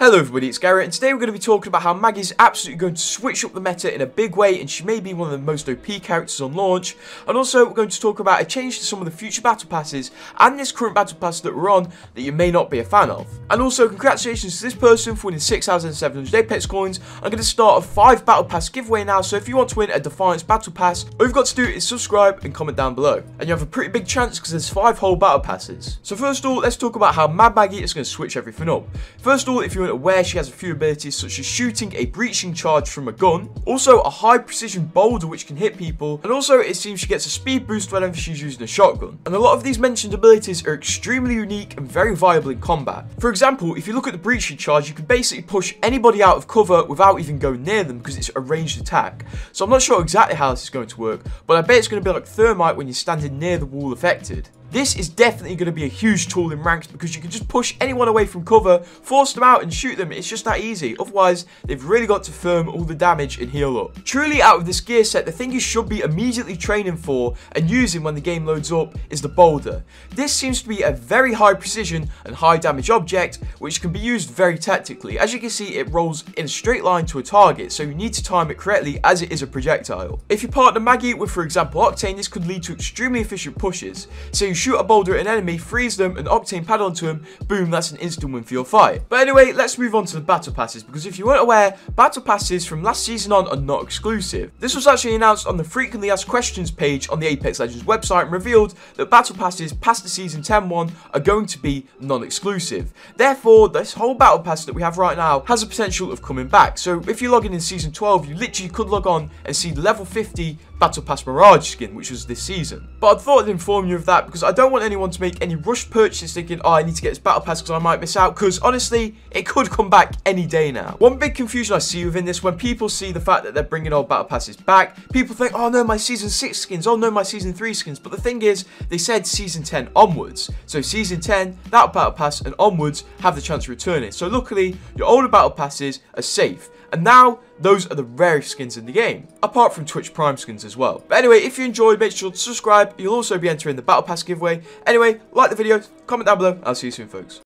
Hello everybody, it's Gary, and today we're going to be talking about how Maggie's absolutely going to switch up the meta in a big way, and she may be one of the most OP characters on launch. And also we're going to talk about a change to some of the future battle passes and this current battle pass that we're on that you may not be a fan of. And also congratulations to this person for winning 6,700 Apex coins. I'm going to start a 5 battle pass giveaway now, so if you want to win a Defiance battle pass, all you've got to do is subscribe and comment down below. And you have a pretty big chance because there's 5 whole battle passes. So first of all, let's talk about how Mad Maggie is going to switch everything up. First of all, if you're aware, she has a few abilities such as shooting a breaching charge from a gun, also a high precision boulder which can hit people, and also it seems she gets a speed boost whenever she's using a shotgun. And a lot of these mentioned abilities are extremely unique and very viable in combat. For example, if you look at the breaching charge, you can basically push anybody out of cover without even going near them because it's a ranged attack. So I'm not sure exactly how this is going to work, but I bet it's going to be like thermite when you're standing near the wall affected. This is definitely going to be a huge tool in ranks because you can just push anyone away from cover, force them out and shoot them. It's just that easy. Otherwise, they've really got to firm all the damage and heal up. Truly, out of this gear set, the thing you should be immediately training for and using when the game loads up is the boulder. This seems to be a very high precision and high damage object, which can be used very tactically. As you can see, it rolls in a straight line to a target, so you need to time it correctly as it is a projectile. If you partner Maggie with, for example, Octane, this could lead to extremely efficient pushes. So you shoot a boulder at an enemy, freeze them, and Octane pad onto him, boom, that's an instant win for your fight. But anyway, let's move on to the battle passes, because if you weren't aware, battle passes from last season on are not exclusive. This was actually announced on the frequently asked questions page on the Apex Legends website and revealed that battle passes past the season 10 one are going to be non-exclusive. Therefore, this whole battle pass that we have right now has a potential of coming back. So if you log in season 12, you literally could log on and see the level 50 battle pass Mirage skin, which was this season. But I thought I'd inform you of that because I don't want anyone to make any rushed purchases thinking, oh, I need to get this battle pass because I might miss out, because honestly, it could come back any day now. One big confusion I see within this, when people see the fact that they're bringing old battle passes back, people think, oh no, my season 6 skins, oh no, my season 3 skins. But the thing is, they said season 10 onwards. So season 10, that battle pass and onwards have the chance to return it. So luckily, your older battle passes are safe. And now, those are the rarest skins in the game, apart from Twitch Prime skins as well. But anyway, if you enjoyed, make sure to subscribe. You'll also be entering the Battle Pass giveaway. Anyway, like the video, comment down below, and I'll see you soon, folks.